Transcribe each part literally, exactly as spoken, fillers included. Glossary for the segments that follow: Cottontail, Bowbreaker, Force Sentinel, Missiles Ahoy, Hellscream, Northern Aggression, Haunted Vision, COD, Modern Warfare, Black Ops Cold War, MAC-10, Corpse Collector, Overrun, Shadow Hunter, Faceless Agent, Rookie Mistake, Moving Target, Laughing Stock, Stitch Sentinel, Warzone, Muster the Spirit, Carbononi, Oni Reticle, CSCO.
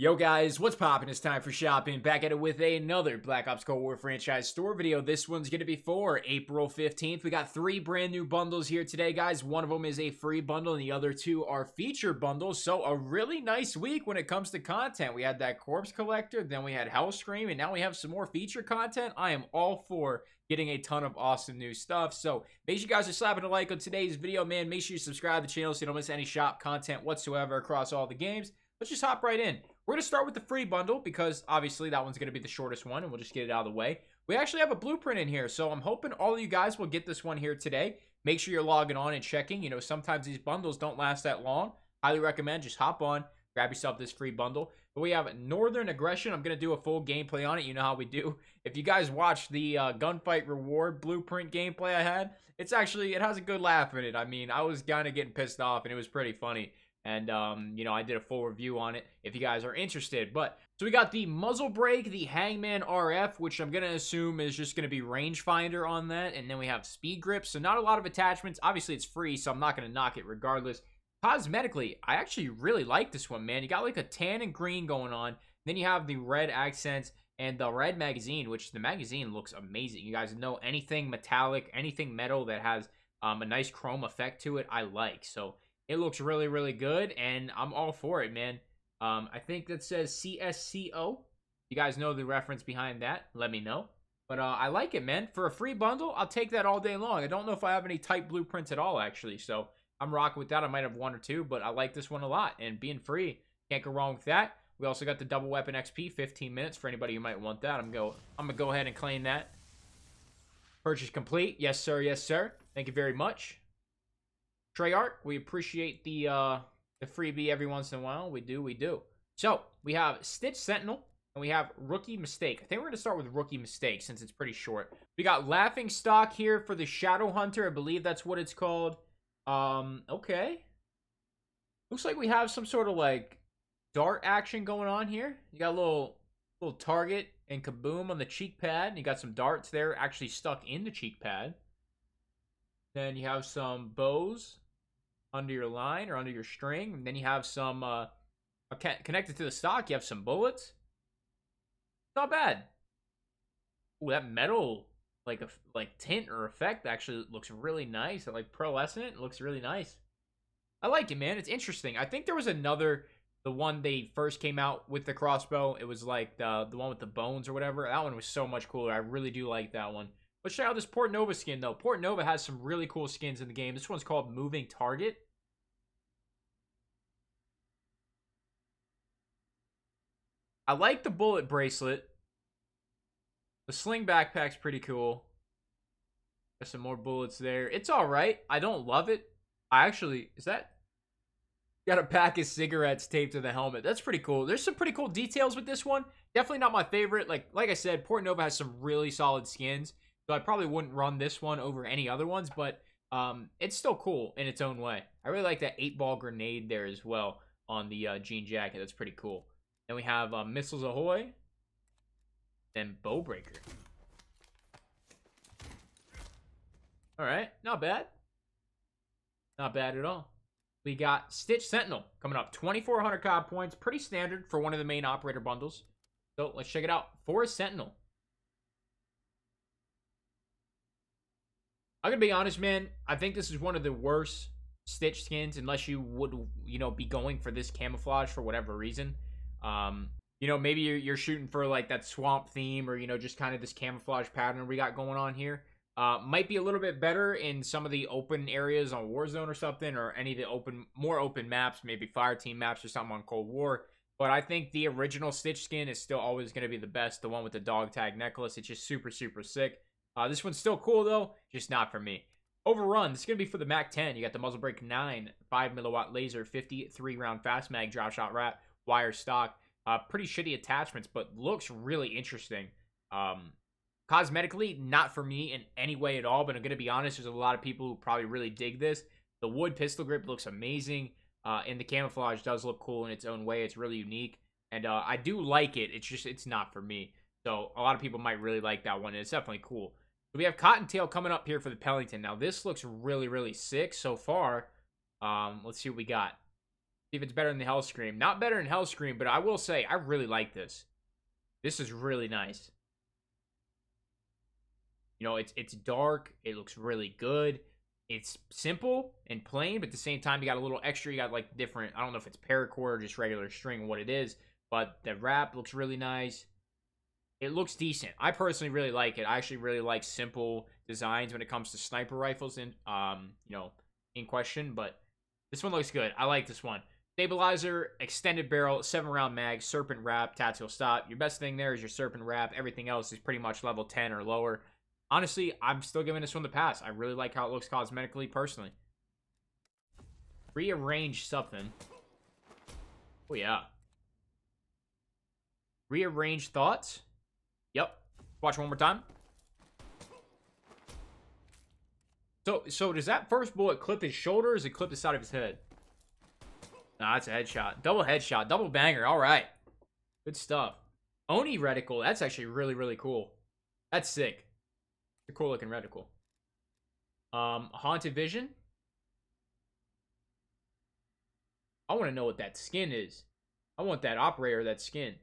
Yo guys, what's poppin'? It's time for shopping. Back at it with another Black Ops Cold War franchise store video. This one's gonna be for April fifteenth. We got three brand new bundles here today, guys. One of them is a free bundle and the other two are feature bundles. So a really nice week when it comes to content. We had that Corpse Collector, then we had Hellscream, and now we have some more feature content. I am all for getting a ton of awesome new stuff. So make sure you guys are slapping a like on today's video, man. Make sure you subscribe to the channel so you don't miss any shop content whatsoever across all the games. Let's just hop right in. We're going to start with the free bundle because obviously that one's going to be the shortest one and we'll just get it out of the way. We actually have a blueprint in here, so I'm hoping all of you guys will get this one here today. Make sure you're logging on and checking. You know, sometimes these bundles don't last that long. Highly recommend just hop on, grab yourself this free bundle. But we have Northern Aggression. I'm going to do a full gameplay on it. You know how we do. If you guys watch the uh, Gunfight Reward blueprint gameplay I had, it's actually, it has a good laugh in it. I mean, I was kind of getting pissed off and it was pretty funny. And, um, you know, I did a full review on it if you guys are interested. But, so we got the muzzle brake, the Hangman R F, which I'm going to assume is just going to be rangefinder on that. And then we have speed grips. So, not a lot of attachments. Obviously, it's free, so I'm not going to knock it regardless. Cosmetically, I actually really like this one, man. You got like a tan and green going on. Then you have the red accents and the red magazine, which the magazine looks amazing. You guys know anything metallic, anything metal that has um, a nice chrome effect to it, I like. So, it looks really, really good, and I'm all for it, man. Um, I think that says C S C O. You guys know the reference behind that. Let me know. But uh, I like it, man. For a free bundle, I'll take that all day long. I don't know if I have any type blueprints at all, actually. So I'm rocking with that. I might have one or two, but I like this one a lot. And being free, can't go wrong with that. We also got the double weapon X P, fifteen minutes for anybody who might want that. I'm go. I'm gonna go ahead and claim that. Purchase complete. Yes, sir. Yes, sir. Thank you very much. Treyarch, we appreciate the uh, the freebie every once in a while. We do, we do. So, we have Stitch Sentinel, and we have Rookie Mistake. I think we're going to start with Rookie Mistake, since it's pretty short. We got Laughing Stock here for the Shadow Hunter. I believe that's what it's called. Um, okay. Looks like we have some sort of, like, dart action going on here. You got a little, little target and kaboom on the cheek pad. And you got some darts there actually stuck in the cheek pad. Then you have some bows under your line or under your string. And then you have some, uh, connected to the stock, you have some bullets. Not bad. Ooh, that metal, like, a, like tint or effect actually looks really nice. Like, pearlescent, it looks really nice. I like it, man. It's interesting. I think there was another, the one they first came out with the crossbow. It was, like, the, the one with the bones or whatever. That one was so much cooler. I really do like that one. Let's check out this Port Nova skin, though. Port Nova has some really cool skins in the game. This one's called Moving Target. I like the bullet bracelet. The sling backpack's pretty cool. Got some more bullets there. It's alright. I don't love it. I actually... Is that... Got a pack of cigarettes taped to the helmet. That's pretty cool. There's some pretty cool details with this one. Definitely not my favorite. Like, like I said, Port Nova has some really solid skins. So I probably wouldn't run this one over any other ones, but um, it's still cool in its own way. I really like that eight ball grenade there as well on the uh, jean jacket. That's pretty cool. Then we have uh, Missiles Ahoy and Bowbreaker. All right, not bad. Not bad at all. We got Stitch Sentinel coming up. twenty-four hundred C O D points. Pretty standard for one of the main operator bundles. So let's check it out. Force Sentinel. I'm going to be honest, man. I think this is one of the worst Stitch skins unless you would, you know, be going for this camouflage for whatever reason. Um, you know, maybe you're, you're shooting for, like, that swamp theme or, you know, just kind of this camouflage pattern we got going on here. Uh, might be a little bit better in some of the open areas on Warzone or something, or any of the open, more open maps, maybe fire team maps or something on Cold War. But I think the original Stitch skin is still always going to be the best, the one with the dog tag necklace. It's just super, super sick. Uh, this one's still cool, though, just not for me. Overrun, this is going to be for the mac ten. You got the muzzle brake nine, five milliwatt laser, fifty-three round fast mag, drop shot wrap, wire stock. Uh, pretty shitty attachments, but looks really interesting. Um, Cosmetically, not for me in any way at all, but I'm going to be honest, there's a lot of people who probably really dig this. The wood pistol grip looks amazing, uh, and the camouflage does look cool in its own way. It's really unique, and uh, I do like it. It's just, it's not for me. So, a lot of people might really like that one, and it's definitely cool. So we have Cottontail coming up here for the Pellington. Now, this looks really, really sick so far. Um, let's see what we got. See if it's better than the Hellscream. Not better than Hellscream, but I will say I really like this. This is really nice. You know, it's it's dark. It looks really good. It's simple and plain, but at the same time, you got a little extra. You got like different. I don't know if it's paracord or just regular string, what it is. But the wrap looks really nice. It looks decent. I personally really like it. I actually really like simple designs when it comes to sniper rifles and um, you know, in question. But this one looks good. I like this one. Stabilizer, extended barrel, seven round mag, serpent wrap, tactical stop. Your best thing there is your serpent wrap. Everything else is pretty much level ten or lower. Honestly, I'm still giving this one the pass. I really like how it looks cosmetically, personally. Rearrange something. Oh, yeah. Rearrange thoughts. Yep. Watch one more time. So, so does that first bullet clip his shoulder or does it clip the side of his head? Nah, that's a headshot. Double headshot. Double banger. All right. Good stuff. Oni Reticle. That's actually really, really cool. That's sick. A cool looking reticle. Um, Haunted Vision. I want to know what that skin is. I want that operator, that skin.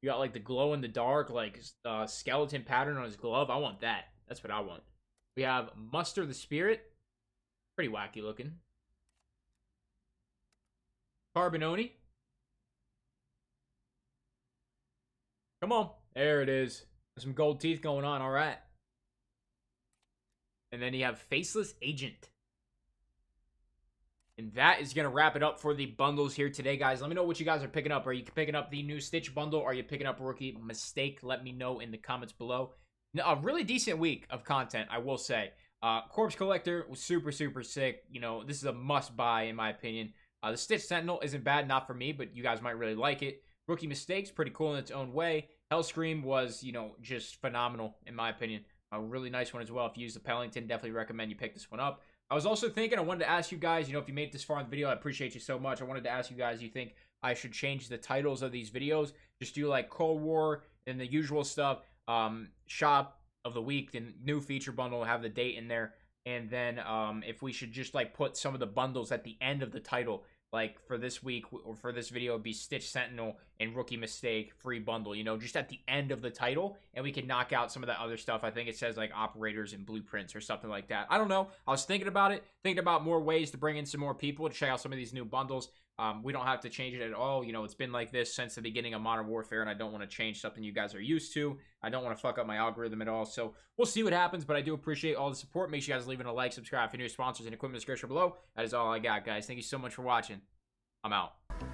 You got like the glow in the dark, like uh, skeleton pattern on his glove. I want that. That's what I want. We have Muster the Spirit. Pretty wacky looking. Carbononi. Come on. There it is. Some gold teeth going on. All right. And then you have Faceless Agent. And that is going to wrap it up for the bundles here today, guys. Let me know what you guys are picking up. Are you picking up the new Stitch bundle? Are you picking up Rookie Mistake? Let me know in the comments below. Now, a really decent week of content, I will say. Uh, Corpse Collector was super, super sick. You know, this is a must-buy, in my opinion. Uh, the Stitch Sentinel isn't bad. Not for me, but you guys might really like it. Rookie Mistake's pretty cool in its own way. Hellscream was, you know, just phenomenal, in my opinion. A really nice one as well. If you use the Pellington, definitely recommend you pick this one up. I was also thinking, I wanted to ask you guys, you know, if you made it this far in the video, I appreciate you so much. I wanted to ask you guys, you think I should change the titles of these videos? Just do like Cold War and the usual stuff, um, shop of the week, the new feature bundle, have the date in there. And then um, if we should just like put some of the bundles at the end of the title. Like for this week or for this video, it'd be Stitch Sentinel and Rookie Mistake free bundle, you know, just at the end of the title, and we can knock out some of that other stuff. I think it says like operators and blueprints or something like that. I don't know. I was thinking about it, thinking about more ways to bring in some more people to check out some of these new bundles. Um, we don't have to change it at all. You know, it's been like this since the beginning of Modern Warfare, and I don't want to change something you guys are used to. I don't want to fuck up my algorithm at all. So we'll see what happens, but I do appreciate all the support. Make sure you guys leave in a like, subscribe for new sponsors and equipment description below. That is all I got, guys. Thank you so much for watching. I'm out.